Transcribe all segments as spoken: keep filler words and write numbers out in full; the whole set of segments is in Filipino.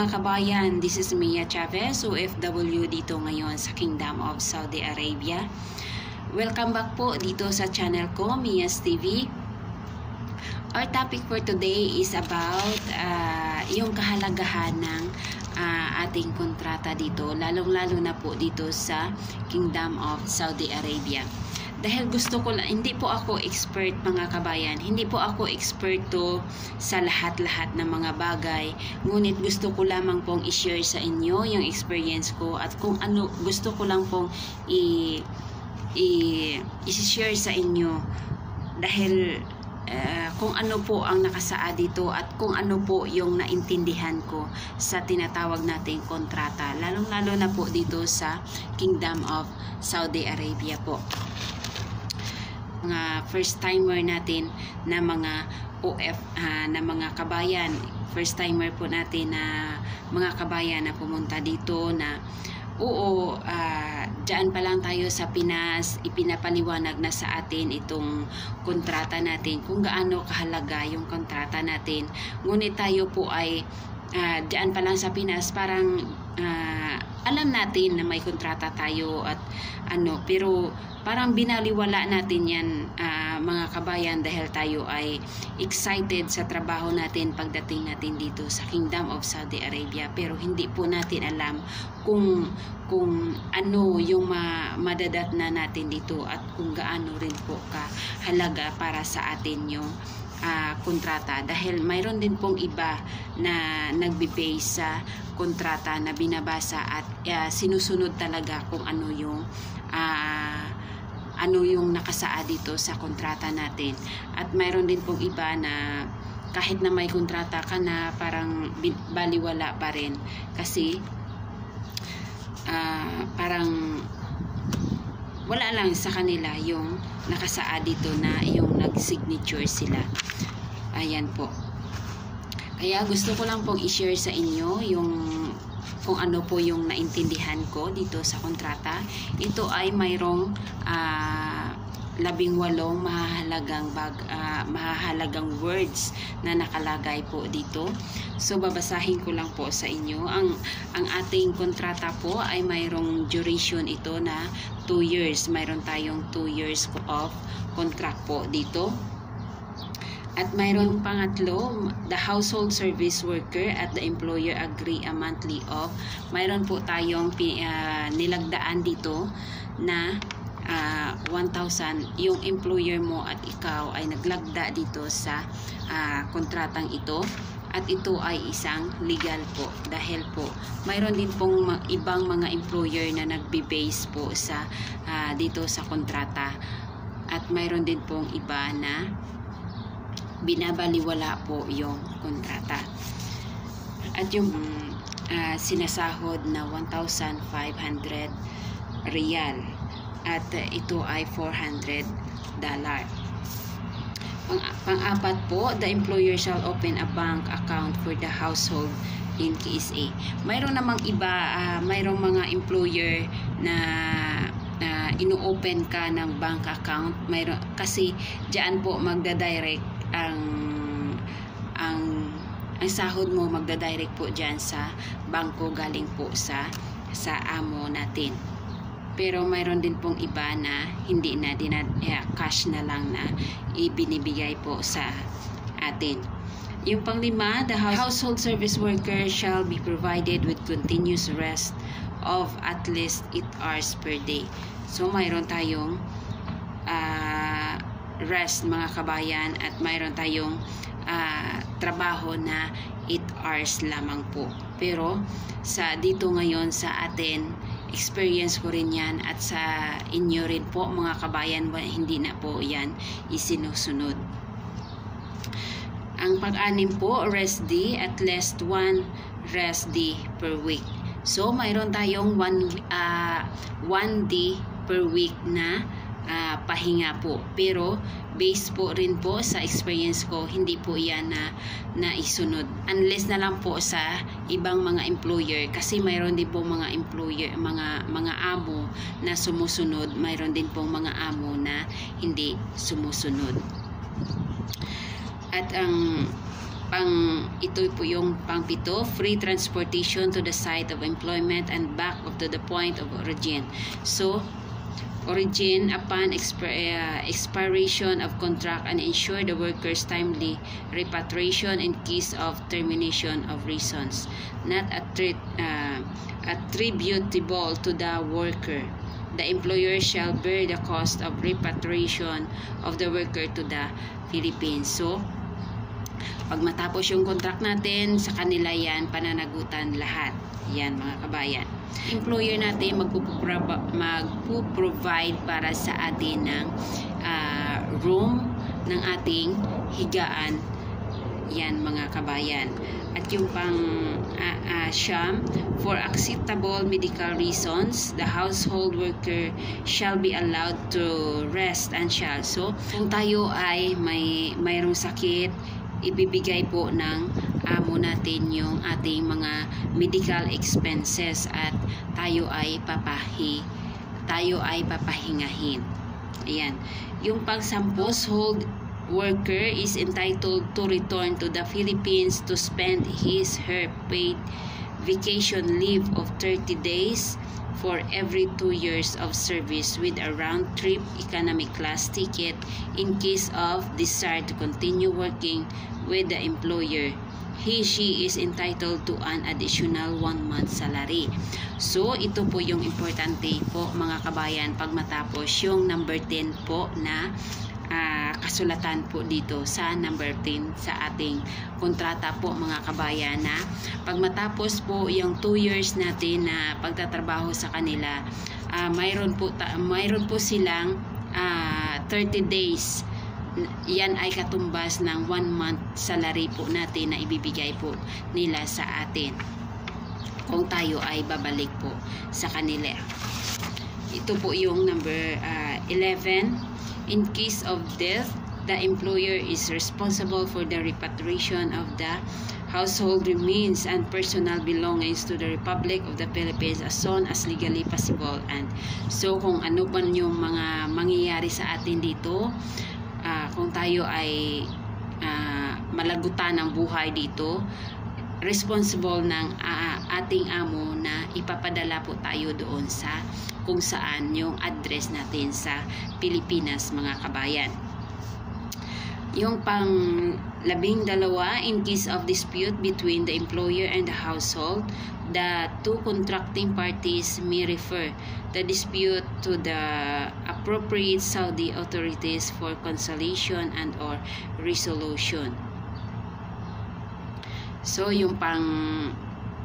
mga kabayan, this is Mia Chavez, O F W dito ngayon sa Kingdom of Saudi Arabia. Welcome back po dito sa channel ko, Mia's T V. Our topic for today is about uh, yung kahalagahan ng uh, ating kontrata dito, lalong-lalo na po dito sa Kingdom of Saudi Arabia. Dahil gusto ko, hindi po ako expert mga kabayan, hindi po ako eksperto sa lahat-lahat ng mga bagay, ngunit gusto ko lamang pong i-share sa inyo yung experience ko at kung ano gusto ko lang pong i- i- i-share sa inyo dahil uh, kung ano po ang nakasaad dito at kung ano po yung naintindihan ko sa tinatawag nating kontrata, lalong-lalo na po dito sa Kingdom of Saudi Arabia po. Mga first timer natin na mga O F uh, na mga kabayan, first timer po natin na mga kabayan na pumunta dito na oo, uh, dyan pa lang tayo sa Pinas, ipinapaliwanag na sa atin itong kontrata natin, kung gaano kahalaga yung kontrata natin, ngunit tayo po ay uh, dyan pa lang sa Pinas, parang uh, alam natin na may kontrata tayo at ano, pero parang binaliwala natin yan uh, mga kabayan dahil tayo ay excited sa trabaho natin pagdating natin dito sa Kingdom of Saudi Arabia, pero hindi po natin alam kung kung ano yung ma madadatna natin dito at kung gaano rin po kahalaga para sa atin yung Uh, kontrata, dahil mayroon din pong iba na nagbe-base sa kontrata na binabasa at uh, sinusunod talaga kung ano yung uh, ano yung nakasaad dito sa kontrata natin, at mayroon din pong iba na kahit na may kontrata ka na parang baliwala pa rin kasi uh, parang wala lang sa kanila yung nakasaad dito na yung nag-signature sila. Ayan po. Kaya gusto ko lang pong i-share sa inyo yung kung ano po yung naintindihan ko dito sa kontrata. Ito ay mayroong uh, labing walong mahalagang bag, uh, mahalagang words na nakalagay po dito. So babasahin ko lang po sa inyo. Ang ang ating kontrata po ay mayroong duration ito na two years. Mayroon tayong two years of contract po dito. At mayroong pangatlo, the household service worker at the employer agree a monthly off. Mayroon po tayong uh, nilagdaan dito na Uh, one thousand yung employer mo at ikaw ay naglagda dito sa uh, kontratang ito, at ito ay isang legal po dahil po mayroon din pong ibang mga employer na nagbe-base po sa uh, dito sa kontrata, at mayroon din pong iba na binabaliwala po yung kontrata, at yung uh, sinasahod na one thousand five hundred riyal at ito ay four hundred dollar. Pang-apat po, the employer shall open a bank account for the household in K S A. Mayroon namang iba, uh, mayroong mga employer na uh, ino-open ka ng bank account. Mayroon, kasi dyan po magdadirect ang ang ang sahod mo, magdadirect po dyan sa bangko galing po sa sa amo natin. Pero mayroon din pong iba na hindi na dinad, eh, cash na lang na ibinibigay po sa atin. Yung panglima, the household service worker shall be provided with continuous rest of at least eight hours per day. So mayroon tayong uh, rest mga kabayan, at mayroon tayong uh, trabaho na eight hours lamang po. Pero sa dito ngayon sa atin, experience ko rin yan, at sa inyo rin po mga kabayan, hindi na po yan isinusunod. Ang pag-anim po, rest day, at least one rest day per week. So mayroon tayong one, uh, one day per week na uh, pahinga po, pero based po rin po sa experience ko, hindi po yan na naisunod, unless na lang po sa ibang mga employer, kasi mayroon din po mga employer, mga mga amo na sumusunod, mayroon din po mga amo na hindi sumusunod. At ang pang ito po yung pang pito, free transportation to the site of employment and back up to the point of origin. So origin upon exp uh, expiration of contract and ensure the workers timely repatriation in case of termination of reasons not attri uh, attributable to the worker. The employer shall bear the cost of repatriation of the worker to the Philippines. So pag matapos yung contract natin, sa kanila yan, pananagutan lahat. Yan mga kabayan. Employer natin magpo-provide para sa atin ng uh, room, ng ating higaan. Yan mga kabayan. At yung pang uh, uh, siyam, for acceptable medical reasons, the household worker shall be allowed to rest and shall. So kung tayo ay may mayroong sakit, ibibigay po ng amo natin yung ating mga medical expenses at tayo ay papahi tayo ay papahingahin. Ayan. Yung pagsampos, household worker is entitled to return to the Philippines to spend his her paid vacation leave of thirty days for every two years of service with a round-trip economy class ticket in case of desire to continue working with the employer. He, she is entitled to an additional one month salary. So, ito po yung importante po mga kabayan pag matapos yung number ten po na uh, kasulatan po dito sa number ten sa ating kontrata po mga kabayan na pag matapos po yung two years natin na pagtatrabaho sa kanila, uh, mayroon po mayroon po silang uh, thirty days. Yan ay katumbas ng one month salary po natin na ibibigay po nila sa atin kung tayo ay babalik po sa kanila. Ito po yung number uh, eleven. In case of death, the employer is responsible for the repatriation of the household remains and personal belongings to the Republic of the Philippines as soon as legally possible. And so kung ano pa yung mga mangyayari sa atin dito, Uh, kung tayo ay uh, malagutan ng buhay dito, responsible ng uh, ating amo na ipapadala po tayo doon sa kung saan yung address natin sa Pilipinas mga kabayan. Yung pang labing dalawa, in case of dispute between the employer and the household, the two contracting parties may refer the dispute to the appropriate Saudi authorities for conciliation and or resolution. So yung pang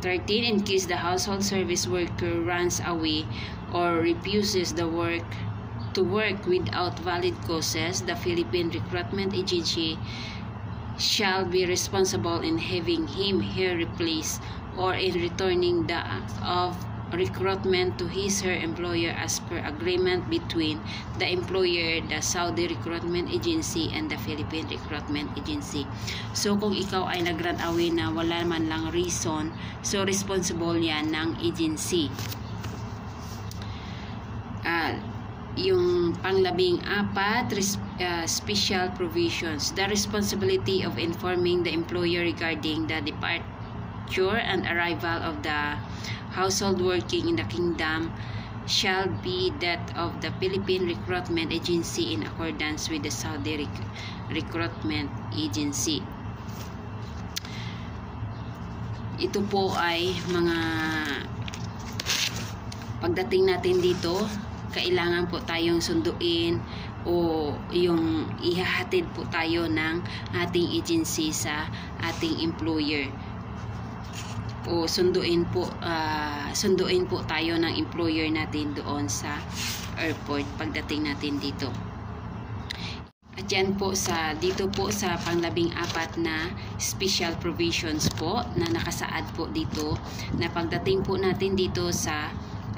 thirteen, in case the household service worker runs away or refuses the work to work without valid causes, the Philippine Recruitment Agency shall be responsible in having him here replaced or in returning the act of recruitment to his her employer as per agreement between the employer, the Saudi Recruitment Agency, and the Philippine Recruitment Agency. So kung ikaw ay nag-run away na wala man lang reason, so responsible yan ng agency. Ah, uh, yung panglabing apat, uh, special provisions, the responsibility of informing the employer regarding the departure and arrival of the household working in the kingdom shall be that of the Philippine Recruitment Agency in accordance with the Saudi Rec Recruitment Agency. Ito po ay mga pagdating natin dito, kailangan po tayong sunduin o yung ihahatid po tayo ng ating agency sa ating employer o sunduin po uh, sunduin po tayo ng employer natin doon sa airport pagdating natin dito. At yan po sa dito po sa panglabing apat na special provisions po na nakasaad po dito na pagdating po natin dito sa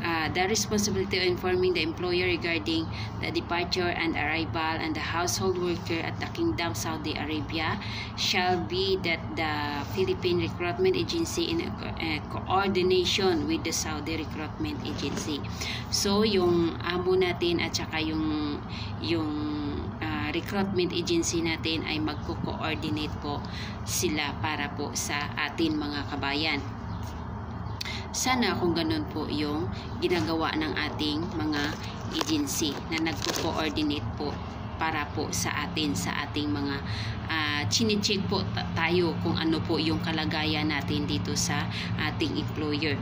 Uh, the responsibility of informing the employer regarding the departure and arrival and the household worker at the Kingdom of Saudi Arabia shall be that the Philippine Recruitment Agency in a, a coordination with the Saudi Recruitment Agency. So yung amo natin at saka yung yung uh, uh, recruitment agency natin ay magko-coordinate po sila para po sa atin mga kabayan. Sana kung ganun po yung ginagawa ng ating mga agency na nagko-coordinate po para po sa atin, sa ating mga uh, chine-check po tayo kung ano po yung kalagayan natin dito sa ating employer.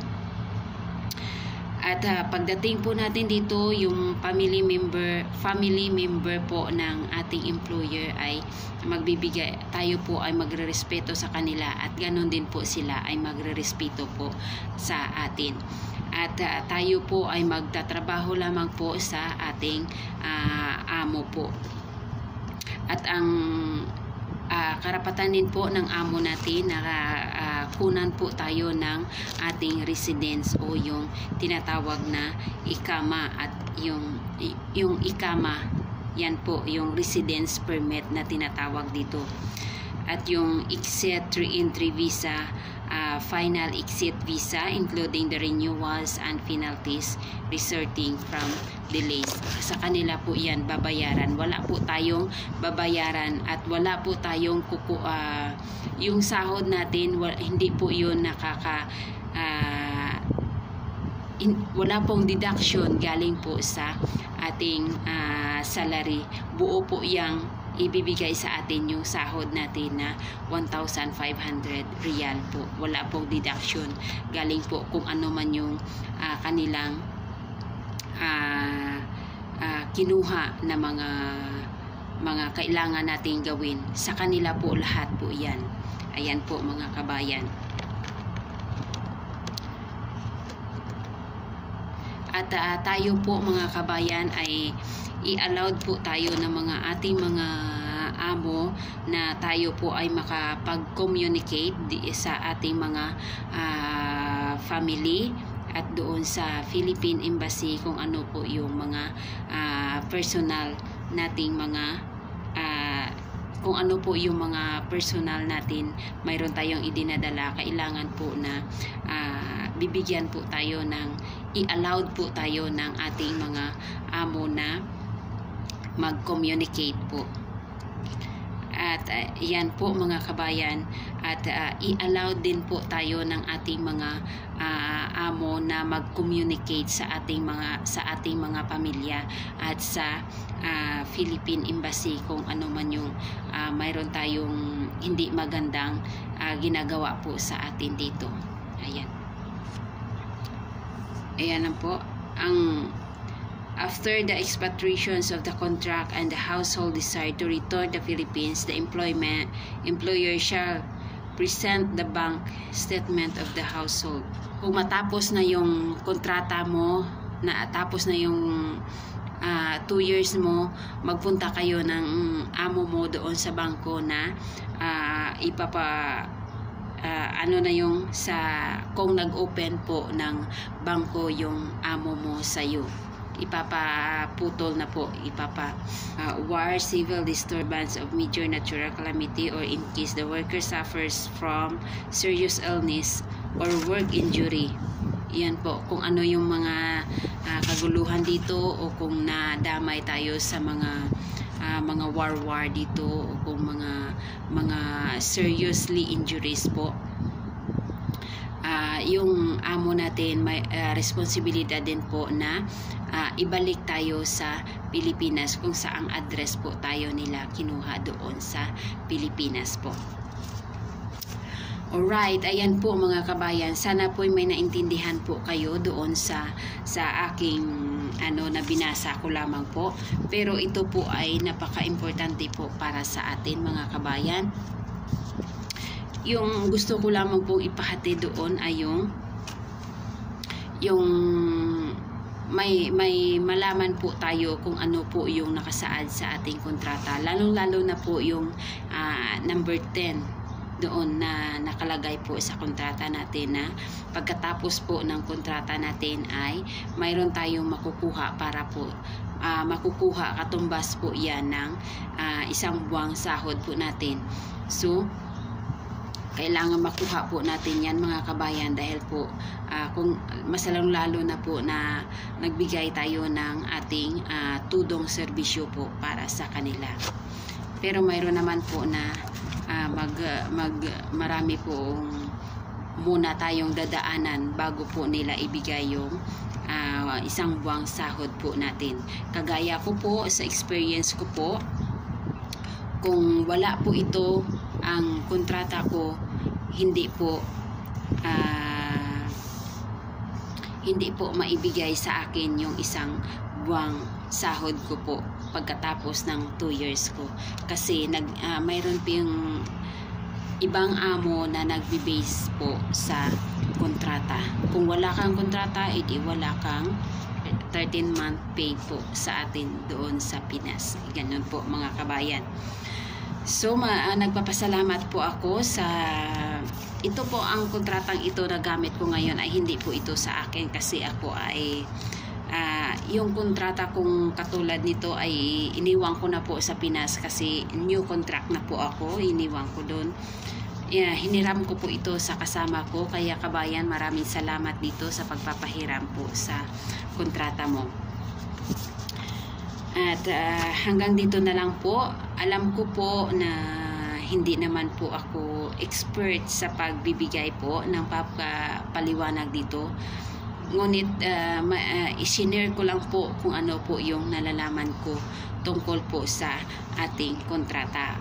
At uh, pagdating po natin dito, yung family member, family member po ng ating employer ay magbibigay, tayo po ay magrerespeto sa kanila at ganoon din po sila ay magrerespeto po sa atin. At uh, tayo po ay magtatrabaho lamang po sa ating uh, amo po. At ang uh, karapatan din po ng amo natin na uh, kunan po tayo ng ating residence o yung tinatawag na ikama, at yung, yung ikama, yan po yung residence permit na tinatawag dito. At yung exit re-entry visa, uh, final exit visa including the renewals and penalties resulting from delays. Sa kanila po yan babayaran. Wala po tayong babayaran at wala po tayong kuku, uh, yung sahod natin, wala, hindi po yun nakaka uh, in, wala pong deduction galing po sa ating uh, salary. Buo po yang ibibigay sa atin yung sahod natin na one thousand five hundred riyal po. Wala pong deduction galing po kung ano man yung uh, kanilang uh, uh, kinuha na mga mga kailangan natin gawin. Sa kanila po lahat po yan. Ayan po mga kabayan. At uh, tayo po mga kabayan ay i-allowed po tayo ng mga ating mga amo na tayo po ay makapag-communicate sa ating mga uh, family at doon sa Philippine Embassy kung ano po yung mga uh, personal nating mga uh, kung ano po yung mga personal natin, mayroon tayong idinadala, kailangan po na uh, bibigyan po tayo ng, i-allowed po tayo ng ating mga amo na mag-communicate po. At uh, yan po mga kabayan, at uh, i-allowed din po tayo ng ating mga uh, amo na mag-communicate sa ating mga sa ating mga pamilya at sa uh, Philippine Embassy kung ano man yung uh, mayroon tayong hindi magandang uh, ginagawa po sa atin dito. Ayan. Ayan lang po ang after the expatriations of the contract and the household decide to return to the Philippines, the employment employer shall present the bank statement of the household. Kung matapos na yung kontrata mo, na tapos na yung uh, two years mo, magpunta kayo ng amo mo doon sa bangko na uh, ipapa Uh, ano na yung sa kung nag-open po ng bangko yung amo mo sa'yo, ipapaputol na po, ipapa uh, war, civil disturbance of major natural calamity or in case the worker suffers from serious illness or work injury. Yan po kung ano yung mga uh, kaguluhan dito o kung nadamay tayo sa mga Uh, mga war-war dito o kung mga mga seriously injuries po. Uh, yung amo natin may uh, responsibilidad din po na uh, ibalik tayo sa Pilipinas kung saang address po tayo nila kinuha doon sa Pilipinas po. Alright, ayan po mga kabayan. Sana po may naintindihan po kayo doon sa sa aking ano na binasa ko lamang po. Pero ito po ay napaka-importante po para sa atin mga kabayan. Yung gusto ko lamang pong ipahati doon ay yung yung may may malaman po tayo kung ano po yung nakasaad sa ating kontrata, lalong-lalo na po yung uh, number ten. Doon na nakalagay po sa kontrata natin na pagkatapos po ng kontrata natin ay mayroon tayong makukuha para po uh, makukuha katumbas po yan ng uh, isang buwang sahod po natin. So kailangan makuha po natin yan, mga kabayan, dahil po uh, kung masalang lalo na po na nagbigay tayo ng ating uh, tudong serbisyo po para sa kanila. Pero mayroon naman po na uh, mag, mag, marami po muna tayong dadaanan bago po nila ibigay yung uh, isang buwang sahod po natin. Kagaya ko po sa experience ko po, kung wala po ito ang kontrata ko, hindi po uh, hindi po maibigay sa akin yung isang buwang sahod ko po pagkatapos ng two years ko, kasi nag uh, mayroon po yung ibang amo na nagbe-base po sa kontrata. Kung wala kang kontrata, edi wala kang thirteen month pay po sa atin doon sa Pinas. Ganun po, mga kabayan. So, ma uh, nagpapasalamat po ako sa ito po, ang kontratang ito na gamit ko ngayon ay hindi po ito sa akin, kasi ako ay uh, yung kontrata kong katulad nito ay iniwan ko na po sa Pinas, kasi new contract na po ako, iniwan ko doon. Yeah, hiniram ko po ito sa kasama ko. Kaya kabayan, maraming salamat dito sa pagpapahiram po sa kontrata mo. At uh, hanggang dito na lang po. Alam ko po na hindi naman po ako expert sa pagbibigay po ng papaliwanag dito. Ngunit uh, uh, i-share ko lang po kung ano po yung nalalaman ko tungkol po sa ating kontrata.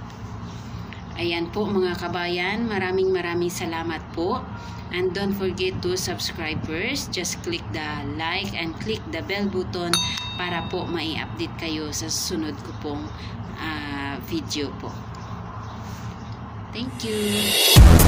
Ayan po, mga kabayan, maraming maraming salamat po. And don't forget to subscribe first. Just click the like and click the bell button para po mai-update kayo sa susunod ko pong uh, video po. Thank you!